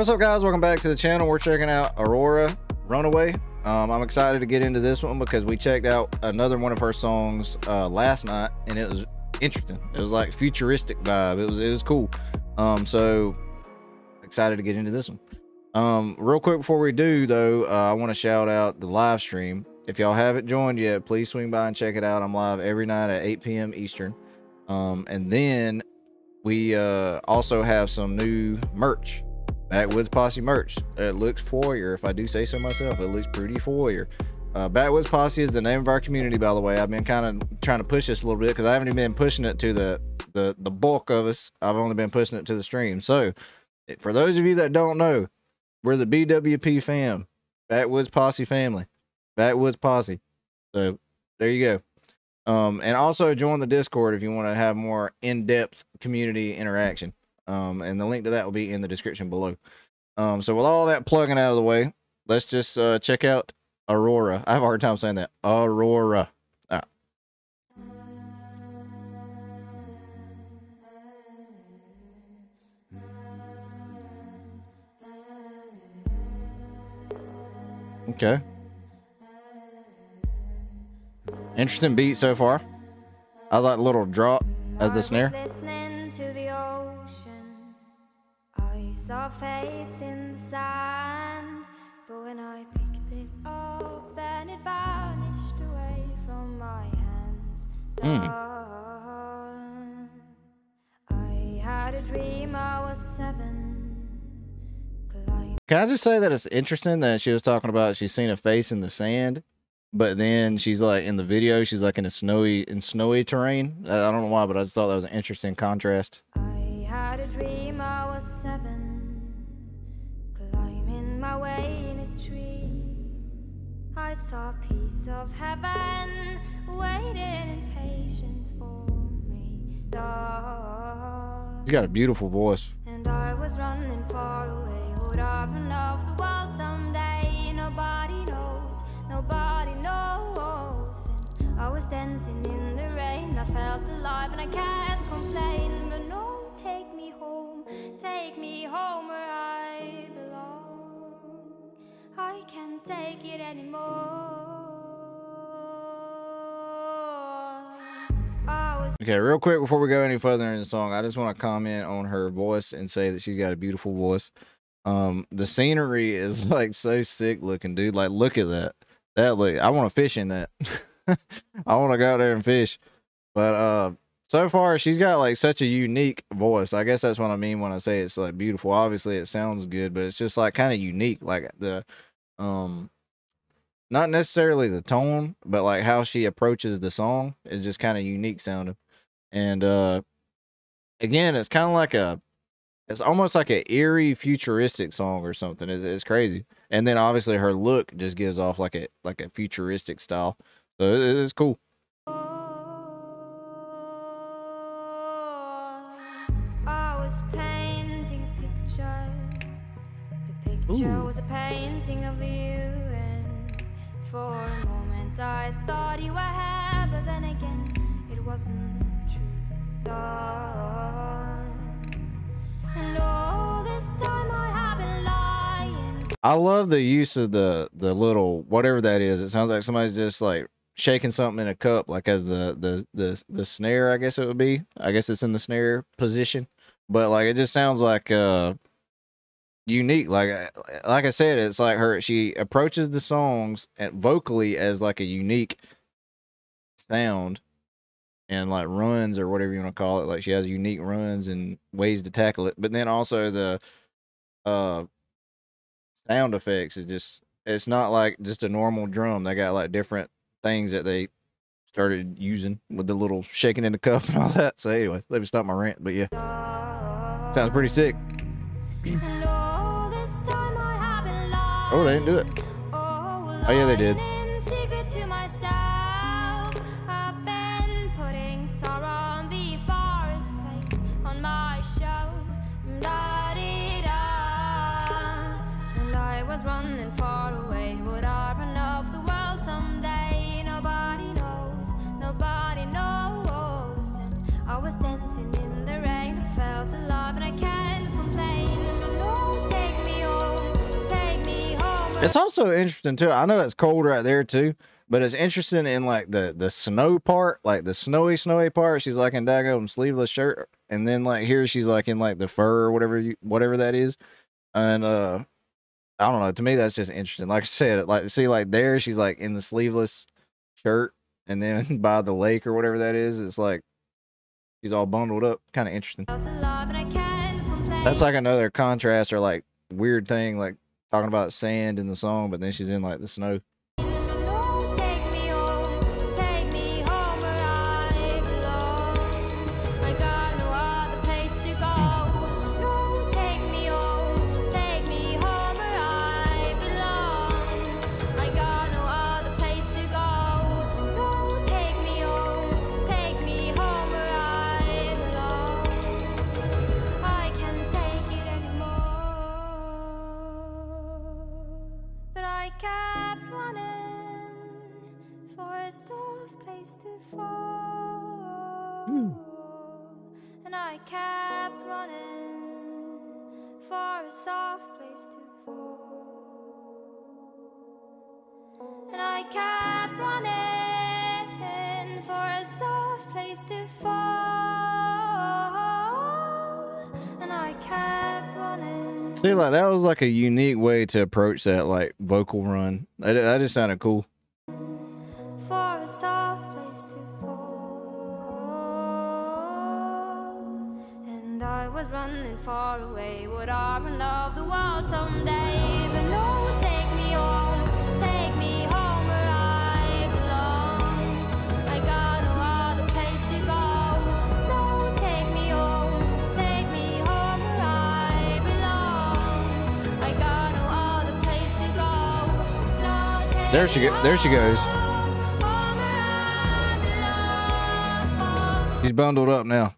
Hey, what's up guys, welcome back to the channel. We're checking out Aurora, Runaway. I'm excited to get into this one because we checked out another one of her songs last night, and it was interesting. It was like futuristic vibe. It was cool. So excited to get into this one. Real quick before we do though, I want to shout out the live stream. If y'all haven't joined yet, please swing by and check it out. I'm live every night at 8 p.m. Eastern. And then we also have some new merch. Backwoods Posse merch. It looks foyer, if I do say so myself. It looks pretty foyer. Backwoods Posse is the name of our community, by the way. I've been kind of trying to push this a little bit because I haven't even been pushing it to the bulk of us. I've only been pushing it to the stream. So for those of you that don't know, we're the BWP fam, Backwoods Posse family, Backwoods Posse. So there you go. And also join the Discord if you want to have more in-depth community interaction. And the link to that will be in the description below. So with all that plugging out of the way, let's just check out Aurora. I have a hard time saying that. Aurora. All right. Okay. Interesting beat so far. I like the little drop as the snare. Saw a face in the sand, but when I picked it up, then it vanished away from my hands. I had a dream I was 7. Can I just say that it's interesting that she was talking about she's seen a face in the sand, but then she's like in the video, she's like in a snowy terrain. I don't know why, but I just thought that was an interesting contrast. I had a dream I was 7, climbing my way in a tree. I saw a piece of heaven waiting and patient for me. He's got a beautiful voice. And I was running far away, would I run off the world someday? Nobody knows, nobody knows. And I was dancing in the rain, I felt alive and I can't complain, but no. Take me home where I belong. I can't take it anymore. Okay, real quick before we go any further in the song, I just want to comment on her voice and say that she's got a beautiful voice. The scenery is like so sick looking, dude. Like, look at that. I want to fish in that. I want to go out there and fish. But so far, she's got like such a unique voice. I guess that's what I mean when I say it's like beautiful. Obviously, it sounds good, but it's just like kind of unique. Like the, not necessarily the tone, but like how she approaches the song is just kind of unique sounding. And again, it's kind of like it's almost like an eerie futuristic song or something. It's crazy. And then obviously her look just gives off like a futuristic style. So it's cool. Painting a picture. The picture was a painting of you, and for a moment I thought you were here, but then again it wasn't true. And all this time I have been lying. I love the use of the little whatever that is. It sounds like somebody's just like shaking something in a cup, like as the snare, I guess it would be. I guess it's in the snare position. But like it just sounds like unique. Like I said, it's like she approaches the songs vocally as like a unique sound, and like runs or whatever you want to call it. Like she has unique runs and ways to tackle it. But then also the sound effects. It's not like just a normal drum. They got like different things that they started using with the little shaking in the cup and all that. So anyway, let me stop my rant. But yeah. Sounds pretty sick. Oh, they didn't do it. Oh, yeah, they did. Dancing in the rain, I felt alive and I can't complain. No, take me It's also interesting too. I know it's cold right there too, but it's interesting in like the snow part, like the snowy part. She's like in daggone sleeveless shirt, and then like here she's like in like the fur or whatever that is. And I don't know. To me, that's just interesting. Like I said, like see, like there she's like in the sleeveless shirt, and then by the lake or whatever that is, it's like she's all bundled up. Kind of interesting. That's like another contrast or like weird thing, like talking about sand in the song, but then she's in like the snow. See, like that was like a unique way to approach that like vocal run. That just sounded cool. For a soft place to fall, and I was running far away. Would I love the world someday? But no, take me home. Take me home where I belong. I got no other place to go. No, take me home. Take me home where I belong. I got no other place to go. No, take me home. There she goes. There she goes. He's bundled up now.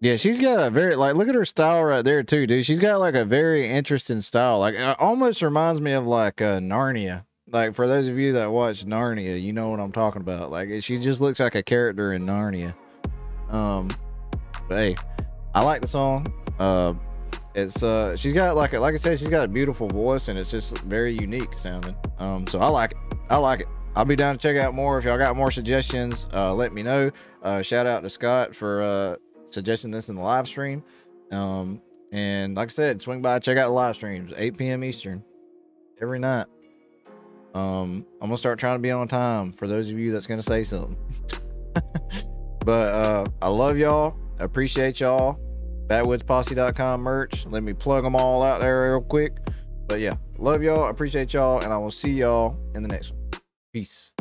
Yeah, she's got a very, like, look at her style right there, too, dude. She's got, like, a very interesting style. Like, it almost reminds me of, like, Narnia. Like, for those of you that watch Narnia, you know what I'm talking about. Like, she just looks like a character in Narnia. But, hey, I like the song. She's got, like I said, she's got a beautiful voice, and it's just very unique sounding. So I like it. I like it. I'll be down to check out more. If y'all got more suggestions, let me know. Shout out to Scott for, suggesting this in the live stream, and like I said, swing by, check out the live streams, 8 p.m. Eastern every night. I'm gonna start trying to be on time for those of you that's gonna say something. But I love y'all, appreciate y'all. badwoodsposse.com merch, let me plug them all out there real quick. But yeah, love y'all, appreciate y'all, and I will see y'all in the next one. Peace.